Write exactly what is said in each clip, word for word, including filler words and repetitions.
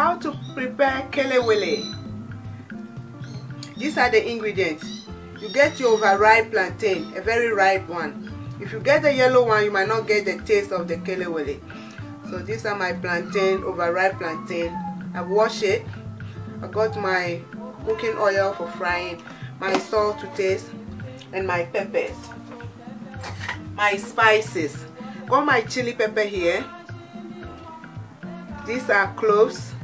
How to prepare kelewele. These are the ingredients. You get your overripe plantain, a very ripe one. If you get the yellow one, you might not get the taste of the kelewele. So these are my plantain, overripe plantain. I wash it. I got my cooking oil for frying, my salt to taste, and my peppers, my spices. Got my chili pepper here. These are cloves.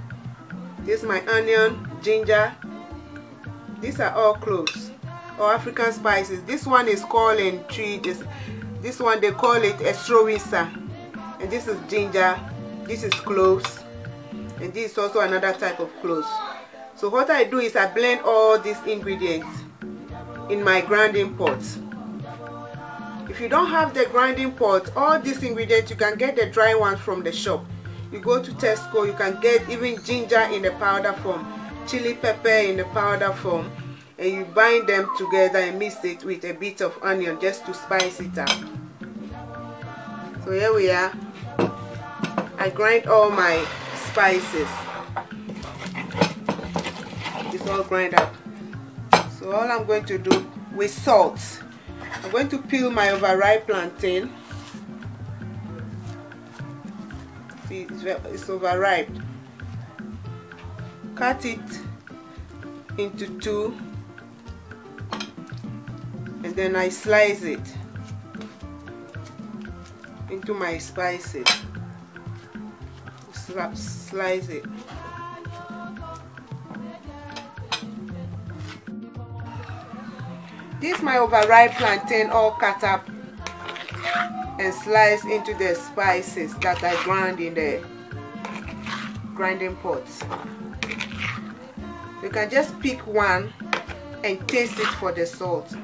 This is my onion, ginger. These are all cloves or African spices. This one is called and tree. This, this one they call it estrowisa. And this is ginger. This is cloves. And this is also another type of cloves. So what I do is I blend all these ingredients in my grinding pot. If you don't have the grinding pot, all these ingredients, you can get the dry ones from the shop. You go to Tesco, you can get even ginger in the powder form, chili pepper in the powder form, and you bind them together and mix it with a bit of onion just to spice it up. So here we are. I grind all my spices. It's all grind up. So all I'm going to do with salt, I'm going to peel my overripe plantain. See, it's overripe. Cut it into two, and then I slice it into my spices. Slice it. This is my overripe plantain, all cut up and slice into the spices that I grind in the grinding pot. You can just pick one and taste it for the salt.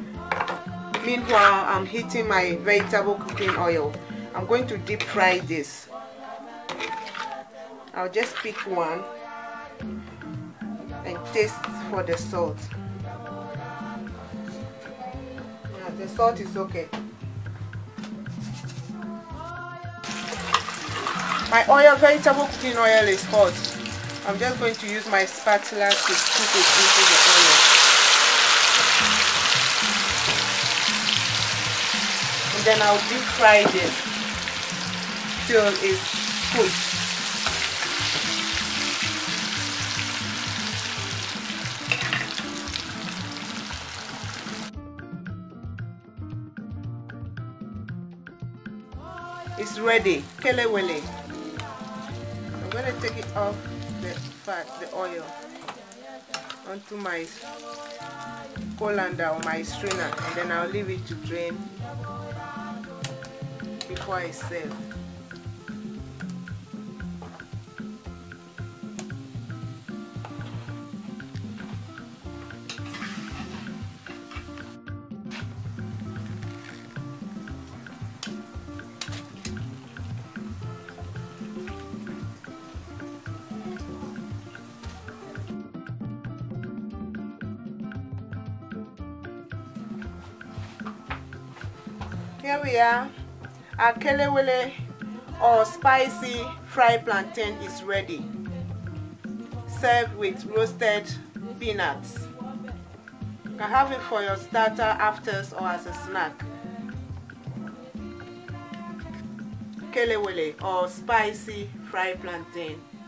Meanwhile, I'm heating my vegetable cooking oil. I'm going to deep fry this. I'll just pick one and taste for the salt. Now, the salt is okay. My oil, vegetable cooking oil is hot. I'm just going to use my spatula to scoop it into the oil. And then I'll deep fry this till it's cooked. It's ready. Kelewele. I'm going to take it off the fat, the oil, onto my colander or my strainer, and then I'll leave it to drain before I serve. Here we are, our kelewele or spicy fried plantain is ready. Served with roasted peanuts. You can have it for your starter, afters, or as a snack. Kelewele or spicy fried plantain.